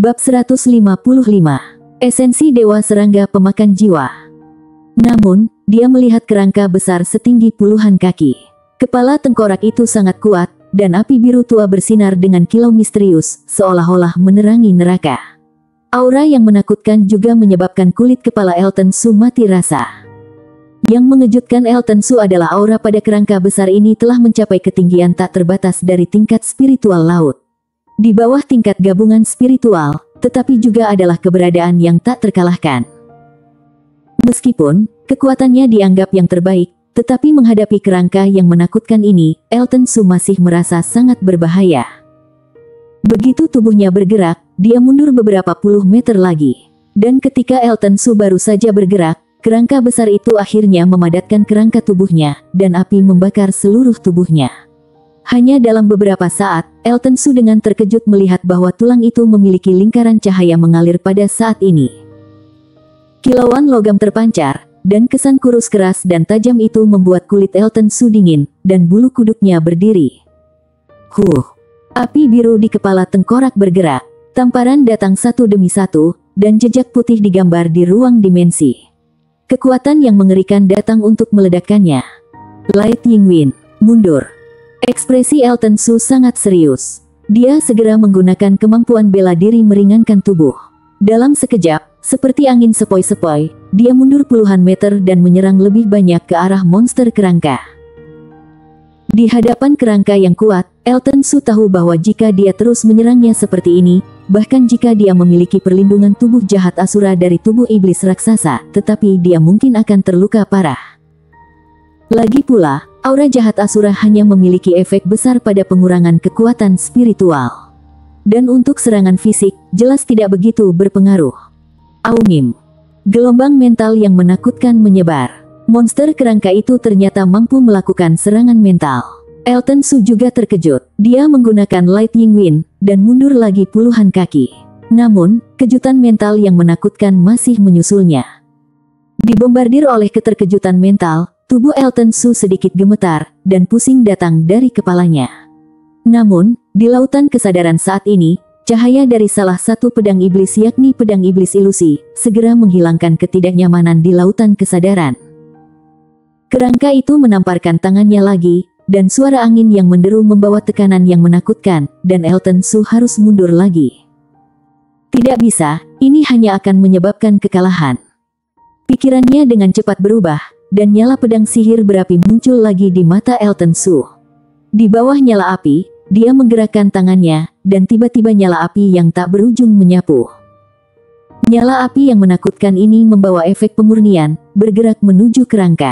Bab 155. Esensi Dewa Serangga Pemakan Jiwa. Namun, dia melihat kerangka besar setinggi puluhan kaki. Kepala tengkorak itu sangat kuat, dan api biru tua bersinar dengan kilau misterius, seolah-olah menerangi neraka. Aura yang menakutkan juga menyebabkan kulit kepala Elton Su mati rasa. Yang mengejutkan Elton Su adalah aura pada kerangka besar ini telah mencapai ketinggian tak terbatas dari tingkat spiritual laut. Di bawah tingkat gabungan spiritual, tetapi juga adalah keberadaan yang tak terkalahkan. Meskipun kekuatannya dianggap yang terbaik, tetapi menghadapi kerangka yang menakutkan ini, Elton Su masih merasa sangat berbahaya. Begitu tubuhnya bergerak, dia mundur beberapa puluh meter lagi. Dan ketika Elton Su baru saja bergerak, kerangka besar itu akhirnya memadatkan kerangka tubuhnya, dan api membakar seluruh tubuhnya. Hanya dalam beberapa saat, Elton Su dengan terkejut melihat bahwa tulang itu memiliki lingkaran cahaya mengalir pada saat ini. Kilauan logam terpancar, dan kesan kurus keras dan tajam itu membuat kulit Elton Su dingin, dan bulu kuduknya berdiri. Api biru di kepala tengkorak bergerak, tamparan datang satu demi satu, dan jejak putih digambar di ruang dimensi. Kekuatan yang mengerikan datang untuk meledakkannya. Light Yingwin, mundur. Ekspresi Elton Su sangat serius. Dia segera menggunakan kemampuan bela diri meringankan tubuh. Dalam sekejap, seperti angin sepoi-sepoi, dia mundur puluhan meter dan menyerang lebih banyak ke arah monster kerangka. Di hadapan kerangka yang kuat, Elton Su tahu bahwa jika dia terus menyerangnya seperti ini, bahkan jika dia memiliki perlindungan tubuh jahat Asura dari tubuh iblis raksasa, tetapi dia mungkin akan terluka parah. Lagi pula, aura jahat Asura hanya memiliki efek besar pada pengurangan kekuatan spiritual. Dan untuk serangan fisik, jelas tidak begitu berpengaruh. Aumim. Gelombang mental yang menakutkan menyebar. Monster kerangka itu ternyata mampu melakukan serangan mental. Elton Su juga terkejut. Dia menggunakan Light Yingwin, dan mundur lagi puluhan kaki. Namun, kejutan mental yang menakutkan masih menyusulnya. Dibombardir oleh keterkejutan mental, tubuh Elton Su sedikit gemetar, dan pusing datang dari kepalanya. Namun, di lautan kesadaran saat ini, cahaya dari salah satu pedang iblis yakni pedang iblis ilusi, segera menghilangkan ketidaknyamanan di lautan kesadaran. Kerangka itu menamparkan tangannya lagi, dan suara angin yang menderu membawa tekanan yang menakutkan, dan Elton Su harus mundur lagi. Tidak bisa, ini hanya akan menyebabkan kekalahan. Pikirannya dengan cepat berubah, dan nyala pedang sihir berapi muncul lagi di mata Elton Su. Di bawah nyala api, dia menggerakkan tangannya, dan tiba-tiba nyala api yang tak berujung menyapu. Nyala api yang menakutkan ini membawa efek pemurnian, bergerak menuju kerangka.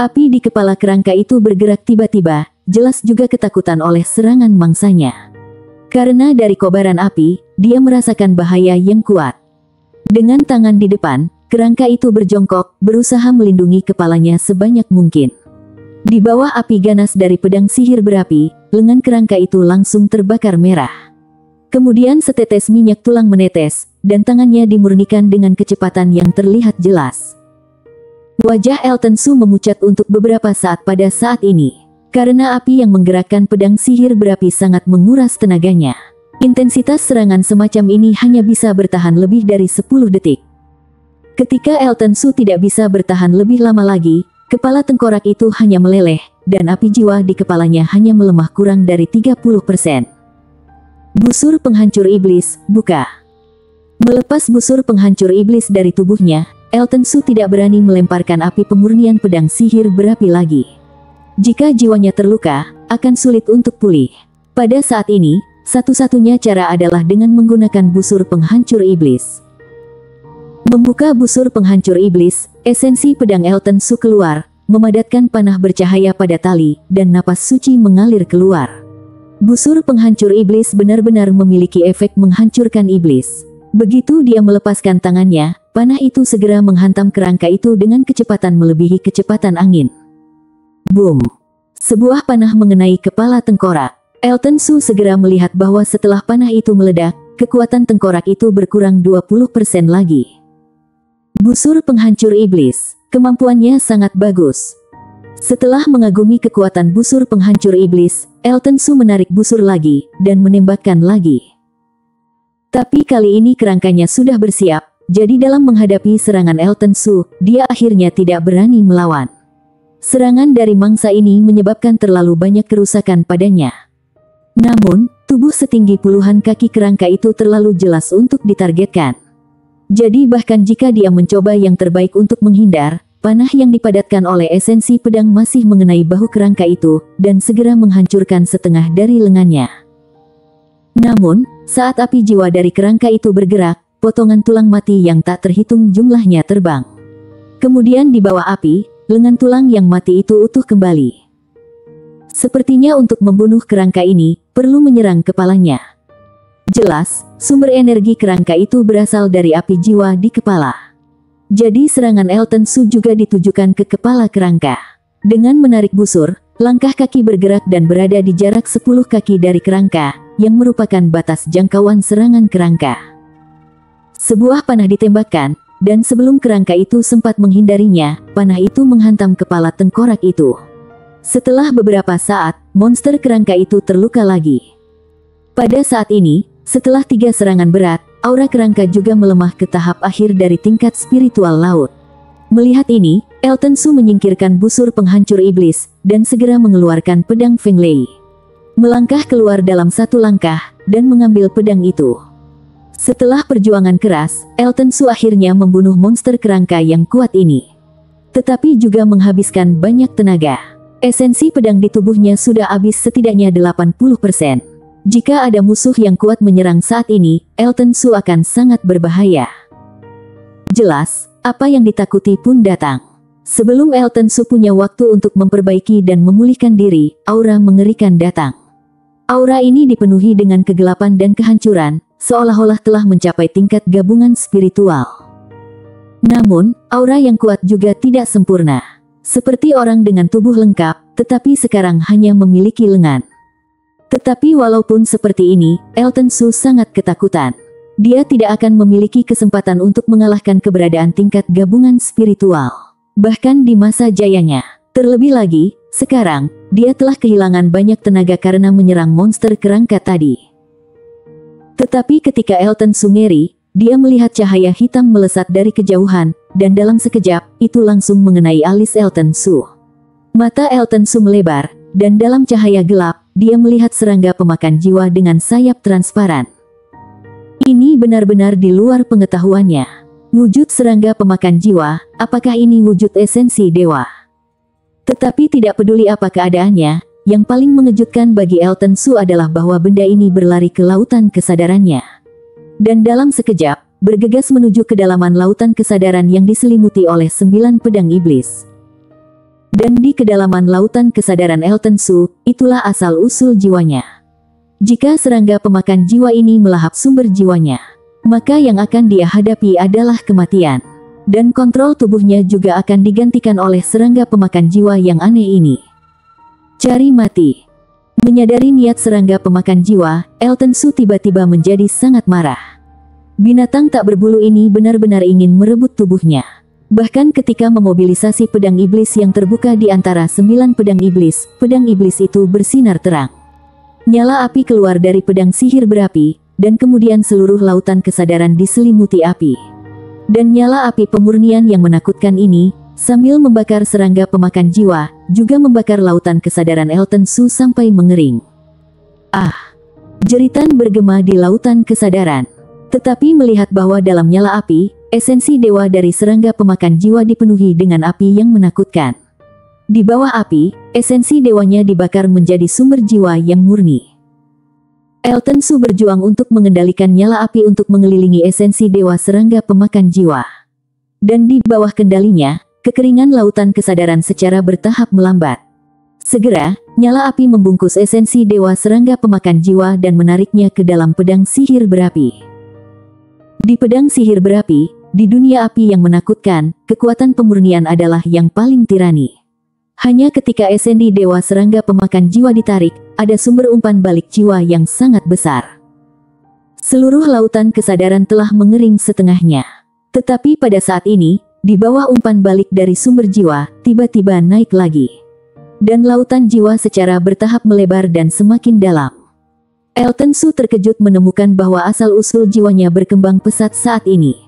Api di kepala kerangka itu bergerak tiba-tiba, jelas juga ketakutan oleh serangan mangsanya. Karena dari kobaran api, dia merasakan bahaya yang kuat. Dengan tangan di depan, kerangka itu berjongkok, berusaha melindungi kepalanya sebanyak mungkin. Di bawah api ganas dari pedang sihir berapi, lengan kerangka itu langsung terbakar merah. Kemudian setetes minyak tulang menetes, dan tangannya dimurnikan dengan kecepatan yang terlihat jelas. Wajah Elton Su memucat untuk beberapa saat pada saat ini, karena api yang menggerakkan pedang sihir berapi sangat menguras tenaganya. Intensitas serangan semacam ini hanya bisa bertahan lebih dari 10 detik. Ketika Elton Su tidak bisa bertahan lebih lama lagi, kepala tengkorak itu hanya meleleh, dan api jiwa di kepalanya hanya melemah kurang dari 30%. Busur penghancur iblis, buka. Melepas busur penghancur iblis dari tubuhnya, Elton Su tidak berani melemparkan api pemurnian pedang sihir berapi lagi. Jika jiwanya terluka, akan sulit untuk pulih. Pada saat ini, satu-satunya cara adalah dengan menggunakan busur penghancur iblis. Membuka busur penghancur iblis, esensi pedang Elton Su keluar, memadatkan panah bercahaya pada tali, dan napas suci mengalir keluar. Busur penghancur iblis benar-benar memiliki efek menghancurkan iblis. Begitu dia melepaskan tangannya, panah itu segera menghantam kerangka itu dengan kecepatan melebihi kecepatan angin. Boom! Sebuah panah mengenai kepala tengkorak. Elton Su segera melihat bahwa setelah panah itu meledak, kekuatan tengkorak itu berkurang 20% lagi. Busur penghancur iblis, kemampuannya sangat bagus. Setelah mengagumi kekuatan busur penghancur iblis, Elton Su menarik busur lagi, dan menembakkan lagi. Tapi kali ini kerangkanya sudah bersiap, jadi dalam menghadapi serangan Elton Su, dia akhirnya tidak berani melawan. Serangan dari mangsa ini menyebabkan terlalu banyak kerusakan padanya. Namun, tubuh setinggi puluhan kaki kerangka itu terlalu jelas untuk ditargetkan. Jadi bahkan jika dia mencoba yang terbaik untuk menghindar, panah yang dipadatkan oleh esensi pedang masih mengenai bahu kerangka itu, dan segera menghancurkan setengah dari lengannya. Namun, saat api jiwa dari kerangka itu bergerak, potongan tulang mati yang tak terhitung jumlahnya terbang. Kemudian di bawah api, lengan tulang yang mati itu utuh kembali. Sepertinya untuk membunuh kerangka ini, perlu menyerang kepalanya. Jelas, sumber energi kerangka itu berasal dari api jiwa di kepala. Jadi serangan Elton Su juga ditujukan ke kepala kerangka. Dengan menarik busur, langkah kaki bergerak dan berada di jarak 10 kaki dari kerangka, yang merupakan batas jangkauan serangan kerangka. Sebuah panah ditembakkan, dan sebelum kerangka itu sempat menghindarinya, panah itu menghantam kepala tengkorak itu. Setelah beberapa saat, monster kerangka itu terluka lagi. Pada saat ini, setelah 3 serangan berat, aura kerangka juga melemah ke tahap akhir dari tingkat spiritual laut. Melihat ini, Elton Su menyingkirkan busur penghancur iblis, dan segera mengeluarkan pedang Feng Lei. Melangkah keluar dalam satu langkah, dan mengambil pedang itu. Setelah perjuangan keras, Elton Su akhirnya membunuh monster kerangka yang kuat ini. Tetapi juga menghabiskan banyak tenaga. Esensi pedang di tubuhnya sudah habis setidaknya 80%. Jika ada musuh yang kuat menyerang saat ini, Elton Su akan sangat berbahaya. Jelas, apa yang ditakuti pun datang. Sebelum Elton Su punya waktu untuk memperbaiki dan memulihkan diri, aura mengerikan datang. Aura ini dipenuhi dengan kegelapan dan kehancuran, seolah-olah telah mencapai tingkat gabungan spiritual. Namun, aura yang kuat juga tidak sempurna. Seperti orang dengan tubuh lengkap, tetapi sekarang hanya memiliki lengan. Tetapi walaupun seperti ini, Elton Su sangat ketakutan. Dia tidak akan memiliki kesempatan untuk mengalahkan keberadaan tingkat gabungan spiritual. Bahkan di masa jayanya. Terlebih lagi, sekarang, dia telah kehilangan banyak tenaga karena menyerang monster kerangka tadi. Tetapi ketika Elton Su ngeri, dia melihat cahaya hitam melesat dari kejauhan, dan dalam sekejap, itu langsung mengenai alis Elton Su. Mata Elton Su melebar, dan dalam cahaya gelap, dia melihat serangga pemakan jiwa dengan sayap transparan. Ini benar-benar di luar pengetahuannya. Wujud serangga pemakan jiwa, apakah ini wujud esensi dewa? Tetapi tidak peduli apa keadaannya, yang paling mengejutkan bagi Elton Su adalah bahwa benda ini berlari ke lautan kesadarannya. Dan dalam sekejap, bergegas menuju kedalaman lautan kesadaran yang diselimuti oleh 9 pedang iblis. Dan di kedalaman lautan kesadaran Elton Su, itulah asal-usul jiwanya. Jika serangga pemakan jiwa ini melahap sumber jiwanya, maka yang akan dia hadapi adalah kematian. Dan kontrol tubuhnya juga akan digantikan oleh serangga pemakan jiwa yang aneh ini. Cari mati. Menyadari niat serangga pemakan jiwa, Elton Su tiba-tiba menjadi sangat marah. Binatang tak berbulu ini benar-benar ingin merebut tubuhnya. Bahkan ketika memobilisasi pedang iblis yang terbuka di antara 9 pedang iblis itu bersinar terang. Nyala api keluar dari pedang sihir berapi, dan kemudian seluruh lautan kesadaran diselimuti api. Dan nyala api pemurnian yang menakutkan ini, sambil membakar serangga pemakan jiwa, juga membakar lautan kesadaran Elton Su sampai mengering. Ah! Jeritan bergema di lautan kesadaran. Tetapi melihat bahwa dalam nyala api, esensi dewa dari serangga pemakan jiwa dipenuhi dengan api yang menakutkan. Di bawah api, esensi dewanya dibakar menjadi sumber jiwa yang murni. Elton Su berjuang untuk mengendalikan nyala api untuk mengelilingi esensi dewa serangga pemakan jiwa. Dan di bawah kendalinya, kekeringan lautan kesadaran secara bertahap melambat. Segera, nyala api membungkus esensi dewa serangga pemakan jiwa dan menariknya ke dalam pedang sihir berapi. Di pedang sihir berapi, di dunia api yang menakutkan, kekuatan pemurnian adalah yang paling tirani. Hanya ketika esensi dewa serangga pemakan jiwa ditarik, ada sumber umpan balik jiwa yang sangat besar. Seluruh lautan kesadaran telah mengering setengahnya. Tetapi pada saat ini, di bawah umpan balik dari sumber jiwa, tiba-tiba naik lagi. Dan lautan jiwa secara bertahap melebar dan semakin dalam. Elton Su terkejut menemukan bahwa asal-usul jiwanya berkembang pesat saat ini.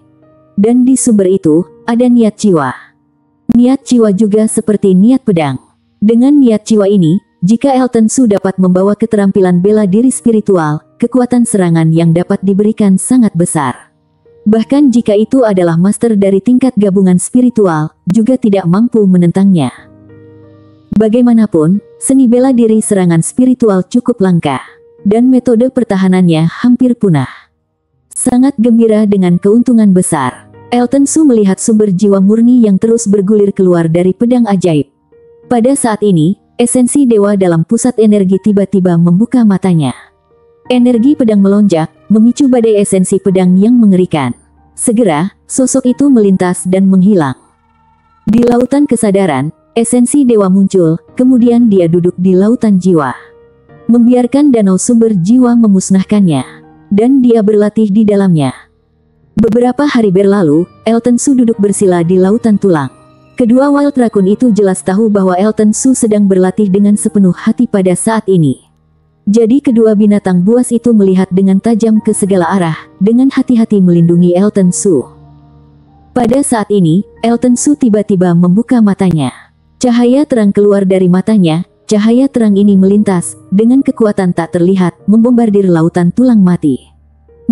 Dan di sumber itu, ada niat jiwa. Niat jiwa juga seperti niat pedang. Dengan niat jiwa ini, jika Elton Su dapat membawa keterampilan bela diri spiritual, kekuatan serangan yang dapat diberikan sangat besar. Bahkan jika itu adalah master dari tingkat gabungan spiritual, juga tidak mampu menentangnya. Bagaimanapun, seni bela diri serangan spiritual cukup langka. Dan metode pertahanannya hampir punah. Sangat gembira dengan keuntungan besar, Elton Su melihat sumber jiwa murni yang terus bergulir keluar dari pedang ajaib. Pada saat ini, esensi dewa dalam pusat energi tiba-tiba membuka matanya. Energi pedang melonjak, memicu badai esensi pedang yang mengerikan. Segera, sosok itu melintas dan menghilang. Di lautan kesadaran, esensi dewa muncul, kemudian dia duduk di lautan jiwa. Membiarkan danau sumber jiwa memusnahkannya, dan dia berlatih di dalamnya. Beberapa hari berlalu, Elton Su duduk bersila di lautan tulang. Kedua wild raccoon itu jelas tahu bahwa Elton Su sedang berlatih dengan sepenuh hati pada saat ini. Jadi kedua binatang buas itu melihat dengan tajam ke segala arah, dengan hati-hati melindungi Elton Su. Pada saat ini, Elton Su tiba-tiba membuka matanya. Cahaya terang keluar dari matanya. Cahaya terang ini melintas, dengan kekuatan tak terlihat, membombardir lautan tulang mati.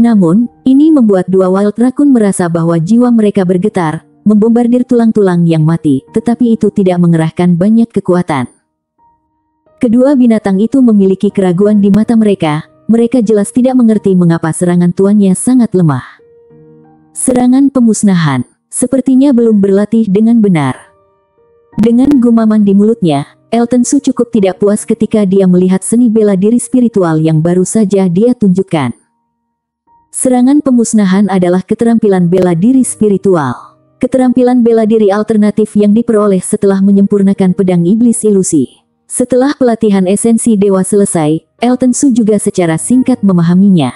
Namun, ini membuat dua wild raccoon merasa bahwa jiwa mereka bergetar, membombardir tulang-tulang yang mati, tetapi itu tidak mengerahkan banyak kekuatan. Kedua binatang itu memiliki keraguan di mata mereka, mereka jelas tidak mengerti mengapa serangan tuannya sangat lemah. Serangan pemusnahan, sepertinya belum berlatih dengan benar. Dengan gumaman di mulutnya, Elton Su cukup tidak puas ketika dia melihat seni bela diri spiritual yang baru saja dia tunjukkan. Serangan pemusnahan adalah keterampilan bela diri spiritual. Keterampilan bela diri alternatif yang diperoleh setelah menyempurnakan pedang iblis ilusi. Setelah pelatihan esensi dewa selesai, Elton Su juga secara singkat memahaminya.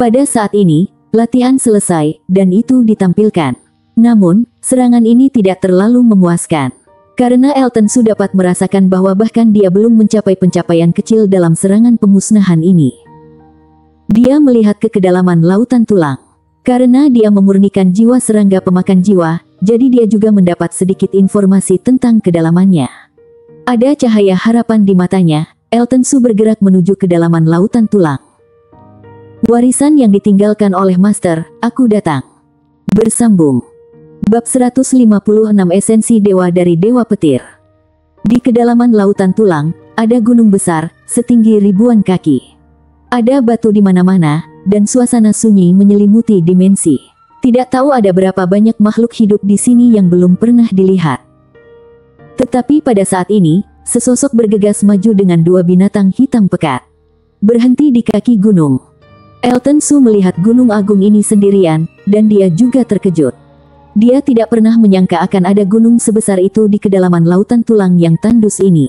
Pada saat ini, latihan selesai, dan itu ditampilkan. Namun, serangan ini tidak terlalu memuaskan. Karena Elton Su dapat merasakan bahwa bahkan dia belum mencapai pencapaian kecil dalam serangan pemusnahan ini. Dia melihat ke kedalaman lautan tulang. Karena dia memurnikan jiwa serangga pemakan jiwa, jadi dia juga mendapat sedikit informasi tentang kedalamannya. Ada cahaya harapan di matanya, Elton Su bergerak menuju kedalaman lautan tulang. Warisan yang ditinggalkan oleh Master, aku datang. Bersambung. Bab 156 Esensi Dewa dari Dewa Petir. Di kedalaman lautan tulang, ada gunung besar, setinggi ribuan kaki. Ada batu di mana-mana, dan suasana sunyi menyelimuti dimensi. Tidak tahu ada berapa banyak makhluk hidup di sini yang belum pernah dilihat. Tetapi pada saat ini, sesosok bergegas maju dengan dua binatang hitam pekat. Berhenti di kaki gunung. Elton Su melihat gunung agung ini sendirian, dan dia juga terkejut. Dia tidak pernah menyangka akan ada gunung sebesar itu di kedalaman lautan tulang yang tandus ini.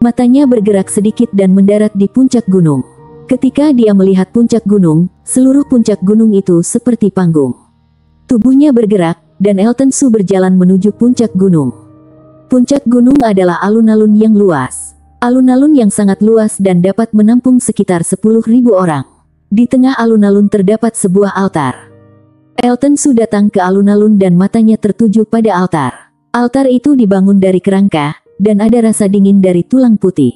Matanya bergerak sedikit dan mendarat di puncak gunung. Ketika dia melihat puncak gunung, seluruh puncak gunung itu seperti panggung. Tubuhnya bergerak, dan Elton Su berjalan menuju puncak gunung. Puncak gunung adalah alun-alun yang luas. Alun-alun yang sangat luas dan dapat menampung sekitar 10.000 orang. Di tengah alun-alun terdapat sebuah altar. Elton Su datang ke alun-alun dan matanya tertuju pada altar. Altar itu dibangun dari kerangka, dan ada rasa dingin dari tulang putih.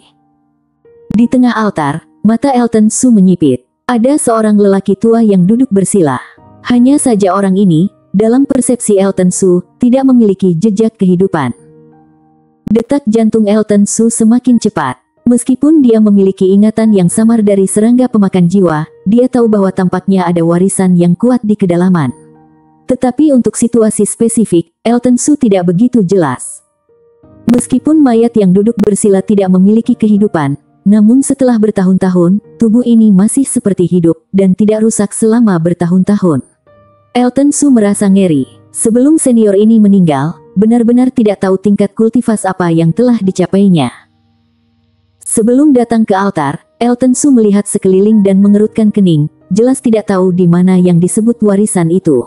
Di tengah altar, mata Elton Su menyipit. Ada seorang lelaki tua yang duduk bersila. Hanya saja orang ini, dalam persepsi Elton Su, tidak memiliki jejak kehidupan. Detak jantung Elton Su semakin cepat. Meskipun dia memiliki ingatan yang samar dari serangga pemakan jiwa, dia tahu bahwa tampaknya ada warisan yang kuat di kedalaman. Tetapi untuk situasi spesifik, Elton Su tidak begitu jelas. Meskipun mayat yang duduk bersila tidak memiliki kehidupan, namun setelah bertahun-tahun, tubuh ini masih seperti hidup, dan tidak rusak selama bertahun-tahun. Elton Su merasa ngeri. Sebelum senior ini meninggal, benar-benar tidak tahu tingkat kultivas apa yang telah dicapainya. Sebelum datang ke altar, Elton Su melihat sekeliling dan mengerutkan kening, jelas tidak tahu di mana yang disebut warisan itu.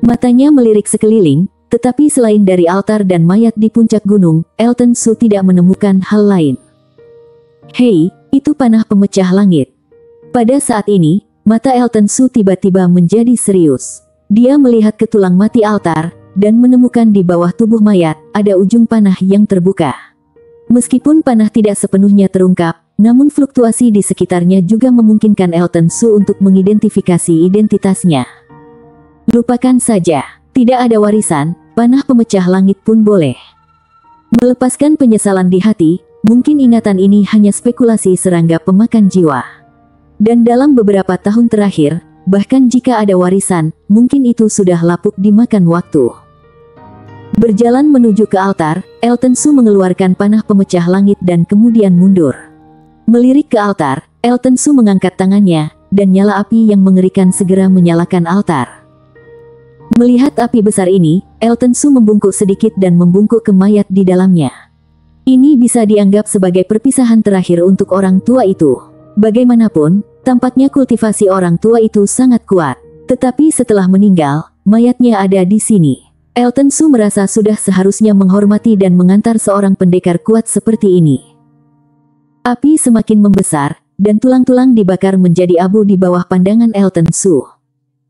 Matanya melirik sekeliling, tetapi selain dari altar dan mayat di puncak gunung, Elton Su tidak menemukan hal lain. Hei, Itu panah pemecah langit. Pada saat ini, mata Elton Su tiba-tiba menjadi serius. Dia melihat ke tulang mati altar, dan menemukan di bawah tubuh mayat, ada ujung panah yang terbuka. Meskipun panah tidak sepenuhnya terungkap, namun fluktuasi di sekitarnya juga memungkinkan Elton Su untuk mengidentifikasi identitasnya. Lupakan saja, tidak ada warisan, panah pemecah langit pun boleh. Melepaskan penyesalan di hati, mungkin ingatan ini hanya spekulasi serangga pemakan jiwa. Dan dalam beberapa tahun terakhir, bahkan jika ada warisan, mungkin itu sudah lapuk dimakan waktu. Berjalan menuju ke altar, Elton Su mengeluarkan panah pemecah langit dan kemudian mundur. Melirik ke altar, Elton Su mengangkat tangannya, dan nyala api yang mengerikan segera menyalakan altar. Melihat api besar ini, Elton Su membungkuk sedikit dan membungkuk ke mayat di dalamnya. Ini bisa dianggap sebagai perpisahan terakhir untuk orang tua itu. Bagaimanapun, tampaknya kultivasi orang tua itu sangat kuat. Tetapi setelah meninggal, mayatnya ada di sini. Elton Su merasa sudah seharusnya menghormati dan mengantar seorang pendekar kuat seperti ini. Api semakin membesar, dan tulang-tulang dibakar menjadi abu di bawah pandangan Elton Su.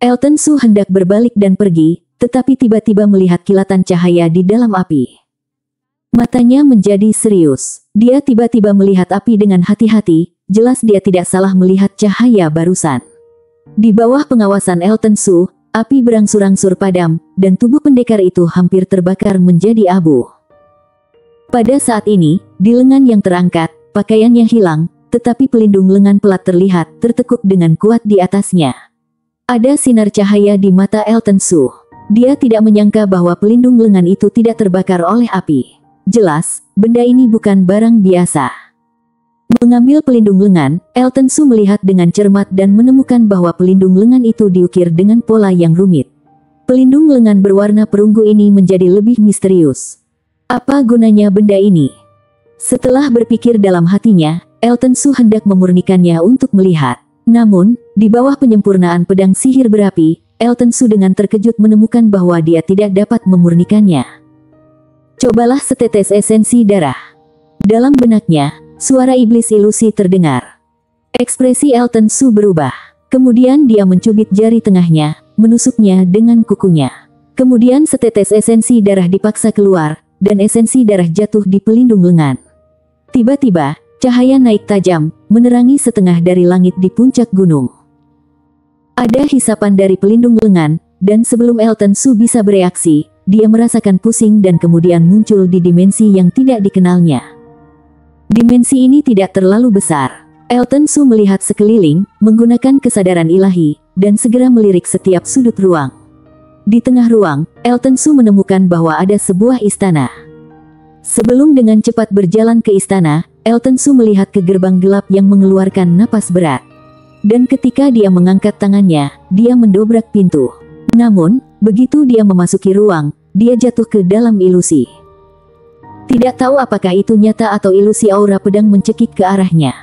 Elton Su hendak berbalik dan pergi, tetapi tiba-tiba melihat kilatan cahaya di dalam api. Matanya menjadi serius. Dia tiba-tiba melihat api dengan hati-hati. Jelas dia tidak salah melihat cahaya barusan. Di bawah pengawasan Elton Su, api berangsur-angsur padam, dan tubuh pendekar itu hampir terbakar menjadi abu. Pada saat ini, di lengan yang terangkat, pakaiannya hilang, tetapi pelindung lengan pelat terlihat tertekuk dengan kuat di atasnya. Ada sinar cahaya di mata Elton Su. Dia tidak menyangka bahwa pelindung lengan itu tidak terbakar oleh api. Jelas, benda ini bukan barang biasa. Mengambil pelindung lengan, Elton Su melihat dengan cermat dan menemukan bahwa pelindung lengan itu diukir dengan pola yang rumit. Pelindung lengan berwarna perunggu ini menjadi lebih misterius. Apa gunanya benda ini? Setelah berpikir dalam hatinya, Elton Su hendak memurnikannya untuk melihat. Namun, di bawah penyempurnaan pedang sihir berapi, Elton Su dengan terkejut menemukan bahwa dia tidak dapat memurnikannya. Cobalah setetes esensi darah. Dalam benaknya, suara iblis ilusi terdengar. Ekspresi Elton Su berubah. Kemudian dia mencubit jari tengahnya, menusuknya dengan kukunya. Kemudian setetes esensi darah dipaksa keluar, dan esensi darah jatuh di pelindung lengan. Tiba-tiba, cahaya naik tajam, menerangi setengah dari langit di puncak gunung. Ada hisapan dari pelindung lengan, dan sebelum Elton Su bisa bereaksi, dia merasakan pusing dan kemudian muncul di dimensi yang tidak dikenalnya. Dimensi ini tidak terlalu besar. Elton Su melihat sekeliling, menggunakan kesadaran ilahi, dan segera melirik setiap sudut ruang. Di tengah ruang, Elton Su menemukan bahwa ada sebuah istana. Sebelum dengan cepat berjalan ke istana, Elton Su melihat ke gerbang gelap yang mengeluarkan napas berat. Dan ketika dia mengangkat tangannya, dia mendobrak pintu. Namun, begitu dia memasuki ruang, dia jatuh ke dalam ilusi. Tidak tahu apakah itu nyata atau ilusi, aura pedang mencekik ke arahnya.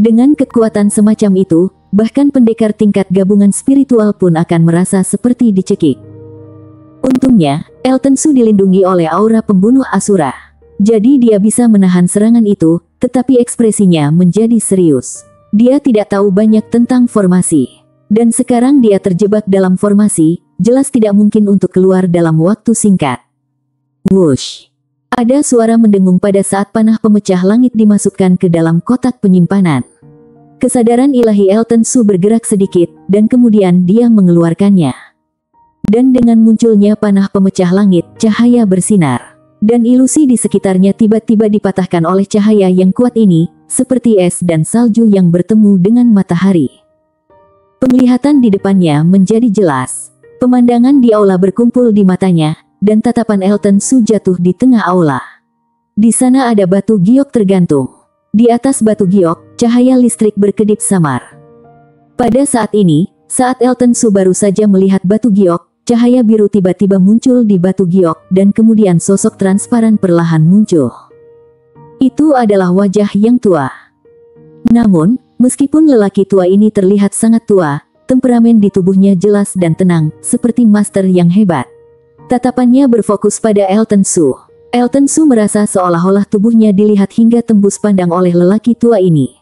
Dengan kekuatan semacam itu, bahkan pendekar tingkat gabungan spiritual pun akan merasa seperti dicekik. Untungnya, Elton Su dilindungi oleh aura pembunuh Asura. Jadi dia bisa menahan serangan itu, tetapi ekspresinya menjadi serius. Dia tidak tahu banyak tentang formasi. Dan sekarang dia terjebak dalam formasi, jelas tidak mungkin untuk keluar dalam waktu singkat. Whoosh. Ada suara mendengung pada saat panah pemecah langit dimasukkan ke dalam kotak penyimpanan. Kesadaran ilahi Elton Su bergerak sedikit, dan kemudian dia mengeluarkannya. Dan dengan munculnya panah pemecah langit, cahaya bersinar. Dan ilusi di sekitarnya tiba-tiba dipatahkan oleh cahaya yang kuat ini, seperti es dan salju yang bertemu dengan matahari. Penglihatan di depannya menjadi jelas. Pemandangan di aula berkumpul di matanya, dan tatapan Elton Su jatuh di tengah aula. Di sana ada batu giok tergantung. Di atas batu giok, cahaya listrik berkedip samar. Pada saat ini, saat Elton Su baru saja melihat batu giok, cahaya biru tiba-tiba muncul di batu giok, dan kemudian sosok transparan perlahan muncul. Itu adalah wajah yang tua. Namun, meskipun lelaki tua ini terlihat sangat tua, temperamen di tubuhnya jelas dan tenang, seperti master yang hebat. Tatapannya berfokus pada Elton Su. Elton Su merasa seolah-olah tubuhnya dilihat hingga tembus pandang oleh lelaki tua ini.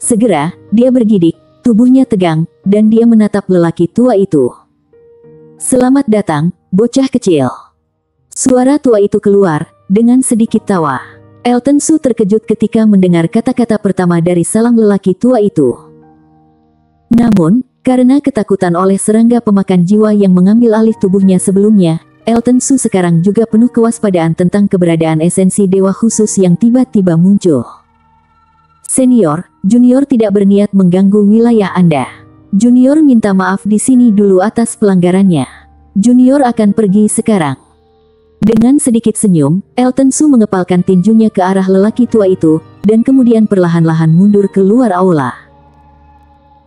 Segera, dia bergidik, tubuhnya tegang, dan dia menatap lelaki tua itu. "Selamat datang, bocah kecil." Suara tua itu keluar, dengan sedikit tawa. Elton Su terkejut ketika mendengar kata-kata pertama dari salam lelaki tua itu. Namun, karena ketakutan oleh serangga pemakan jiwa yang mengambil alih tubuhnya sebelumnya, Elton Su sekarang juga penuh kewaspadaan tentang keberadaan esensi dewa khusus yang tiba-tiba muncul. "Senior, Junior tidak berniat mengganggu wilayah Anda. Junior minta maaf di sini dulu atas pelanggarannya. Junior akan pergi sekarang." Dengan sedikit senyum, Elton Su mengepalkan tinjunya ke arah lelaki tua itu, dan kemudian perlahan-lahan mundur keluar aula.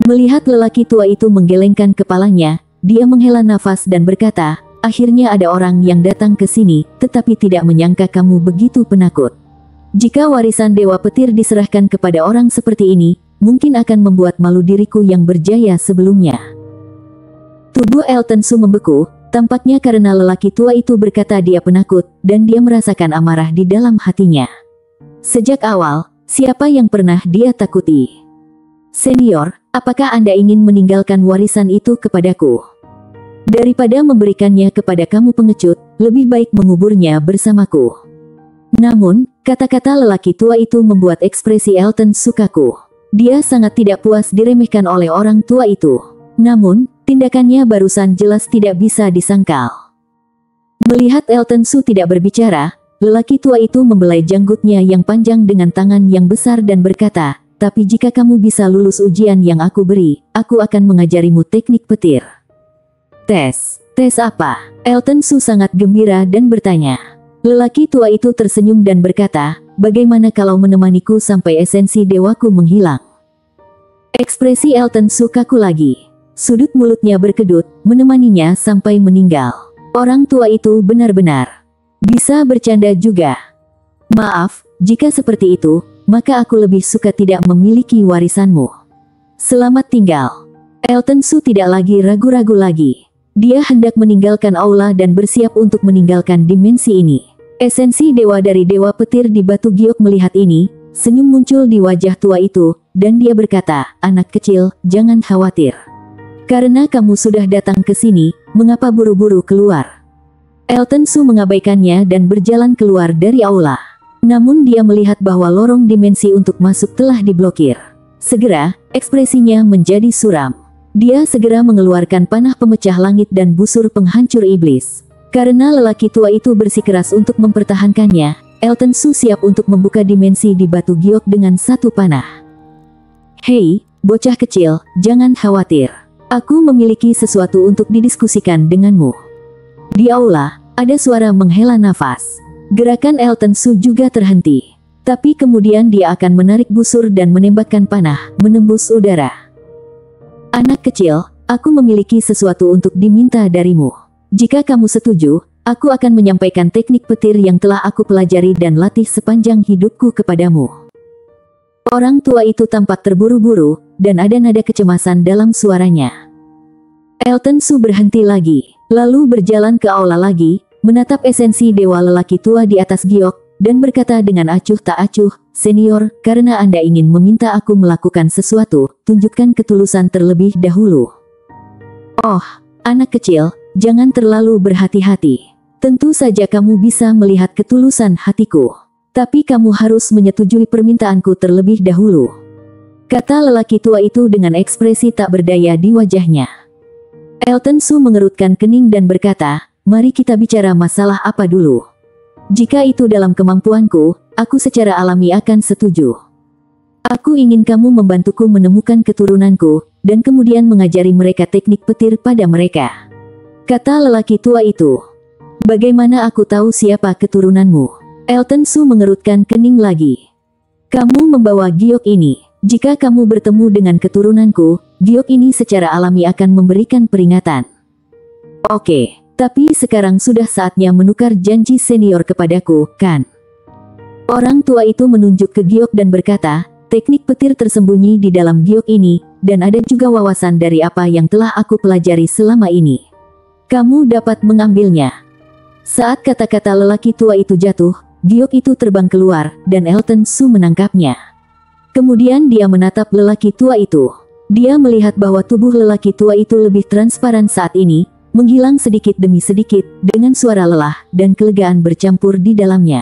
Melihat lelaki tua itu menggelengkan kepalanya, dia menghela nafas dan berkata, "Akhirnya ada orang yang datang ke sini, tetapi tidak menyangka kamu begitu penakut. Jika warisan Dewa Petir diserahkan kepada orang seperti ini, mungkin akan membuat malu diriku yang berjaya sebelumnya." Tubuh Elton Su membeku, tampaknya karena lelaki tua itu berkata dia penakut, dan dia merasakan amarah di dalam hatinya. Sejak awal, siapa yang pernah dia takuti? "Senior, apakah Anda ingin meninggalkan warisan itu kepadaku? Daripada memberikannya kepada kamu pengecut, lebih baik menguburnya bersamaku." Namun, kata-kata lelaki tua itu membuat ekspresi Elton Su kaku. Dia sangat tidak puas diremehkan oleh orang tua itu. Namun, tindakannya barusan jelas tidak bisa disangkal. Melihat Elton Su tidak berbicara, lelaki tua itu membelai janggutnya yang panjang dengan tangan yang besar dan berkata, "Tapi jika kamu bisa lulus ujian yang aku beri, aku akan mengajarimu teknik petir." "Tes? Tes apa?" Elton Su sangat gembira dan bertanya. Lelaki tua itu tersenyum dan berkata, "Bagaimana kalau menemaniku sampai esensi dewaku menghilang?" Ekspresi Elton Su kaku lagi. Sudut mulutnya berkedut, menemaninya sampai meninggal. Orang tua itu benar-benar bisa bercanda juga. "Maaf, jika seperti itu, maka aku lebih suka tidak memiliki warisanmu. Selamat tinggal." Elton Su tidak lagi ragu-ragu lagi. Dia hendak meninggalkan aula dan bersiap untuk meninggalkan dimensi ini. Esensi dewa dari Dewa Petir di Batu Giok melihat ini, senyum muncul di wajah tua itu, dan dia berkata, "Anak kecil, jangan khawatir. Karena kamu sudah datang ke sini, mengapa buru-buru keluar?" Elton Su mengabaikannya dan berjalan keluar dari aula. Namun dia melihat bahwa lorong dimensi untuk masuk telah diblokir. Segera, ekspresinya menjadi suram. Dia segera mengeluarkan panah pemecah langit dan busur penghancur iblis. Karena lelaki tua itu bersikeras untuk mempertahankannya, Elton Su siap untuk membuka dimensi di Batu Giok dengan satu panah. "Hei, bocah kecil, jangan khawatir. Aku memiliki sesuatu untuk didiskusikan denganmu." Di aula, ada suara menghela nafas. Gerakan Elton Su juga terhenti. Tapi kemudian dia akan menarik busur dan menembakkan panah, menembus udara. "Anak kecil, aku memiliki sesuatu untuk diminta darimu. Jika kamu setuju, aku akan menyampaikan teknik petir yang telah aku pelajari dan latih sepanjang hidupku kepadamu." Orang tua itu tampak terburu-buru, dan ada nada kecemasan dalam suaranya. Elton Su berhenti lagi, lalu berjalan ke aula lagi, menatap esensi dewa lelaki tua di atas giok, dan berkata dengan acuh tak acuh, "Senior, karena Anda ingin meminta aku melakukan sesuatu, tunjukkan ketulusan terlebih dahulu." "Oh, anak kecil, jangan terlalu berhati-hati. Tentu saja kamu bisa melihat ketulusan hatiku. Tapi kamu harus menyetujui permintaanku terlebih dahulu," kata lelaki tua itu dengan ekspresi tak berdaya di wajahnya. Elton Su mengerutkan kening dan berkata, "Mari kita bicara masalah apa dulu. Jika itu dalam kemampuanku, aku secara alami akan setuju. Aku ingin kamu membantuku menemukan keturunanku, dan kemudian mengajari mereka teknik petir pada mereka," kata lelaki tua itu. "Bagaimana aku tahu siapa keturunanmu?" Elton Su mengerutkan kening lagi. "Kamu membawa giok ini. Jika kamu bertemu dengan keturunanku, giok ini secara alami akan memberikan peringatan." "Oke. Tapi sekarang sudah saatnya menukar janji senior kepadaku, kan?" Orang tua itu menunjuk ke giok dan berkata, "Teknik petir tersembunyi di dalam giok ini, dan ada juga wawasan dari apa yang telah aku pelajari selama ini. Kamu dapat mengambilnya." Saat kata-kata lelaki tua itu jatuh, giok itu terbang keluar, dan Elton Su menangkapnya. Kemudian dia menatap lelaki tua itu. Dia melihat bahwa tubuh lelaki tua itu lebih transparan saat ini, menghilang sedikit demi sedikit, dengan suara lelah dan kelegaan bercampur di dalamnya.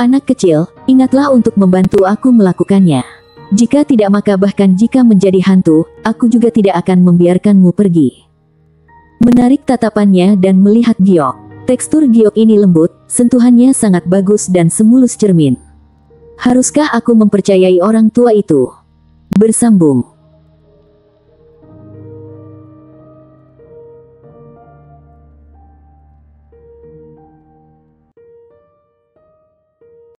Anak kecil, ingatlah untuk membantu aku melakukannya. Jika tidak, maka bahkan jika menjadi hantu, aku juga tidak akan membiarkanmu pergi. Menarik tatapannya dan melihat giok. Tekstur giok ini lembut, sentuhannya sangat bagus dan semulus cermin. Haruskah aku mempercayai orang tua itu? Bersambung.